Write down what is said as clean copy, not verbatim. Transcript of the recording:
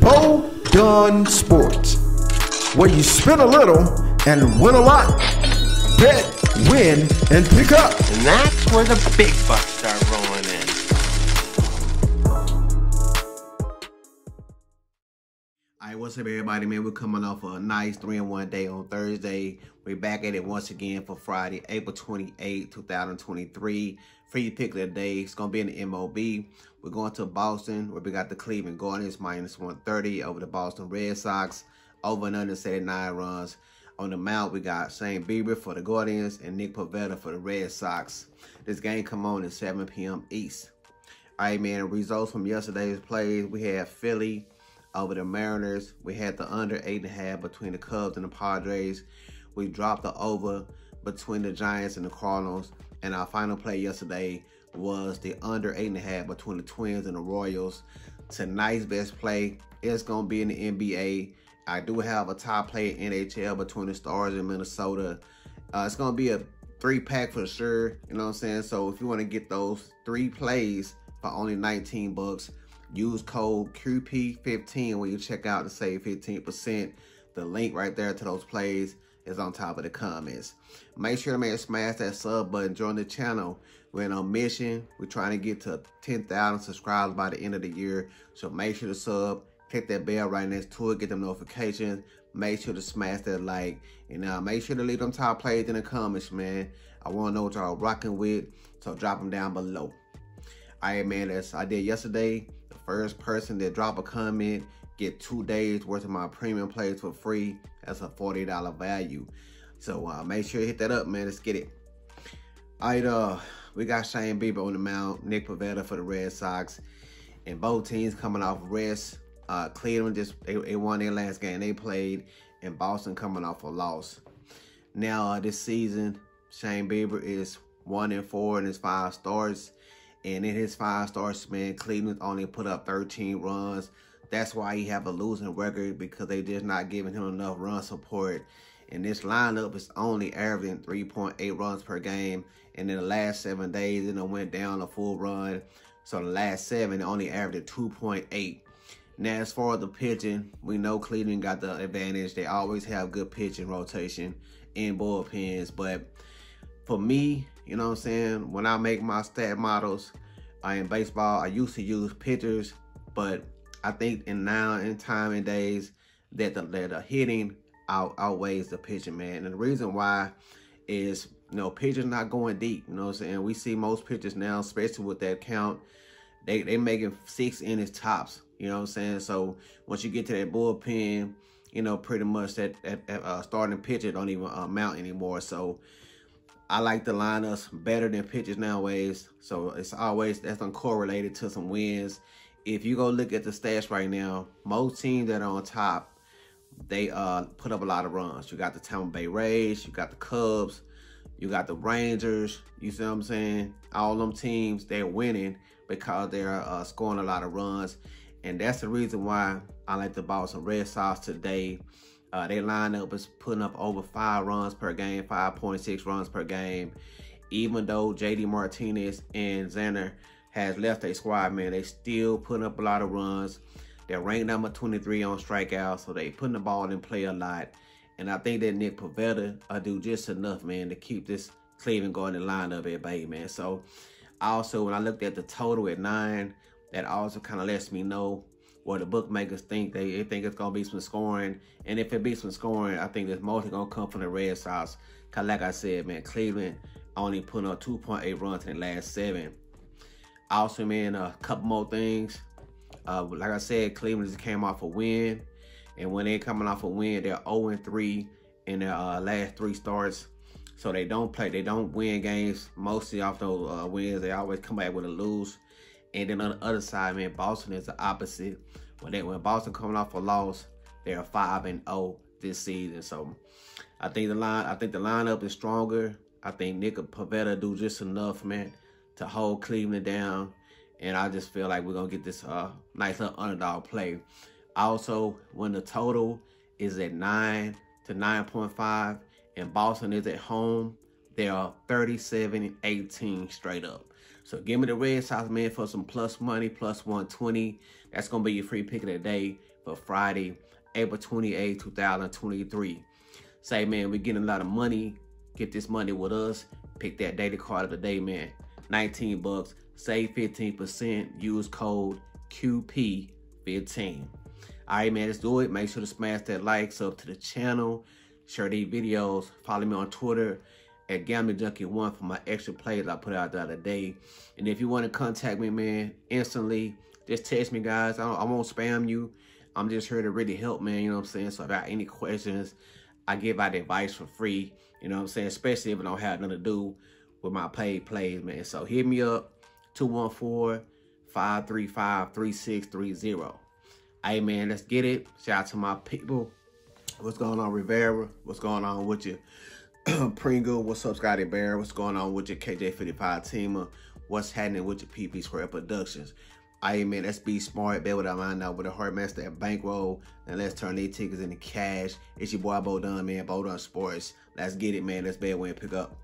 Bo Dunn Sports, where you spin a little and win a lot, bet, win, and pick up. And that's where the big bucks start rolling in. All right, what's up, everybody? Man, we're coming off a nice 3-in-1 day on Thursday. We're back at it once again for Friday, April 28, 2023. Free pick of the day. It's going to be in the MLB. We're going to Boston, where we got the Cleveland Guardians -130 over the Boston Red Sox. Over and under 79 runs. On the mound, we got Shane Bieber for the Guardians and Nick Pavetta for the Red Sox. This game come on at 7 p.m. East. All right, man. Results from yesterday's plays. We had Philly over the Mariners. We had the under 8.5 between the Cubs and the Padres. We dropped the over between the Giants and the Cardinals. And our final play yesterday was the under 8.5 between the Twins and the Royals. Tonight's best play is going to be in the NBA. I do have a top play in NHL between the Stars and Minnesota. It's going to be a 3-pack for sure. You know what I'm saying? So if you want to get those 3 plays for only 19 bucks, use code QP15 when you check out to save 15%. The link right there to those plays is on top of the comments. Make sure to smash that sub button, join the channel. We're in a mission. We're trying to get to 10,000 subscribers by the end of the year. So make sure to sub, click that bell right next to it, get them notifications. Make sure to smash that like, and make sure to leave them top plays in the comments, man. I want to know what y'all rocking with, so drop them down below. All right, man, as I did yesterday, the first person that drop a comment get 2 days worth of my premium plays for free. That's a $40 value. So make sure you hit that up, man. Let's get it. All right, we got Shane Bieber on the mound, Nick Pavetta for the Red Sox, and both teams coming off rest. Cleveland they won their last game they played, and Boston coming off a loss. Now this season, Shane Bieber is 1-4 in his 5 starts, and in his 5 starts, man, Cleveland only put up 13 runs. That's why he have a losing record, because they just not giving him enough run support. And this lineup is only averaging 3.8 runs per game. And in the last 7 days, it went down a full run. So the last 7 only averaged 2.8. Now, as far as the pitching, we know Cleveland got the advantage. They always have good pitching rotation and bullpens. But for me, you know what I'm saying, when I make my stat models in baseball, I used to use pitchers, but I think in time and days that the hitting outweighs the pitching, man. And the reason why is, you know, pitchers not going deep. You know what I'm saying? We see most pitchers now, especially with that count, they making 6 innings tops. You know what I'm saying? So once you get to that bullpen, you know, pretty much that starting pitcher don't even mount anymore. So I like the lineups better than pitchers nowadays. So it's always, that's uncorrelated to some wins. If you go look at the stats right now, most teams that are on top, they put up a lot of runs. You got the Tampa Bay Rays, you got the Cubs, you got the Rangers. You see what I'm saying? All them teams, they're winning because they're scoring a lot of runs. And that's the reason why I like the Boston Red Sox today. Their lineup is putting up over 5 runs per game, 5.6 runs per game. Even though JD Martinez and Xander has left their squad, man, they still putting up a lot of runs. They're ranked number 23 on strikeouts, so they putting the ball in play a lot. And I think that Nick Pavetta will do just enough, man, to keep this Cleveland Guardian lineup at bay, man. So also, when I looked at the total at 9, that also kind of lets me know where the bookmakers think. They think it's going to be some scoring. And if it be some scoring, I think it's mostly going to come from the Red Sox. Because like I said, man, Cleveland only putting up 2.8 runs in the last 7. Also, man, a couple more things. Like I said, Cleveland just came off a win. And when they're coming off a win, they're 0-3 in their last 3 starts. So they don't win games mostly off those wins. They always come back with a lose. And then on the other side, man, Boston is the opposite. When Boston coming off a loss, they're 5-0 this season. So I think the lineup is stronger. I think Nick Pavetta do just enough, man, to hold Cleveland down, and I just feel like we're gonna get this nice little underdog play. Also, when the total is at 9 to 9.5, and Boston is at home, they are 37-18 straight up. So give me the Red Sox, man, for some plus money, plus 120. That's gonna be your free pick of the day. for Friday, April 28, 2023. Say, man, we're getting a lot of money. Get this money with us. Pick that daily card of the day, man. 19 bucks. Save 15%. Use code QP15. All right, man, let's do it. Make sure to smash that like, sub to the channel, share these videos. Follow me on Twitter at GammaJunkie1 for my extra plays I put out the other day. And if you want to contact me, man, instantly, just text me, guys. I won't spam you. I'm just here to really help, man, you know what I'm saying? So if I got any questions, I give out advice for free, you know what I'm saying? Especially if I don't have nothing to do with my paid plays, man. So hit me up, 214-535-3630. Hey, man, let's get it. Shout out to my people. What's going on, Rivera? What's going on with you? Pringo, what's up, Scotty Bear? What's going on with your KJ55 team? What's happening with your PP Square Productions? Hey, man, let's be smart, bet with our mind out with a heart, master at bankroll, and let's turn these tickets into cash. It's your boy Bo Dunn, man, Bo Dunn Sports. Let's get it, man. Let's bet, win, pick up.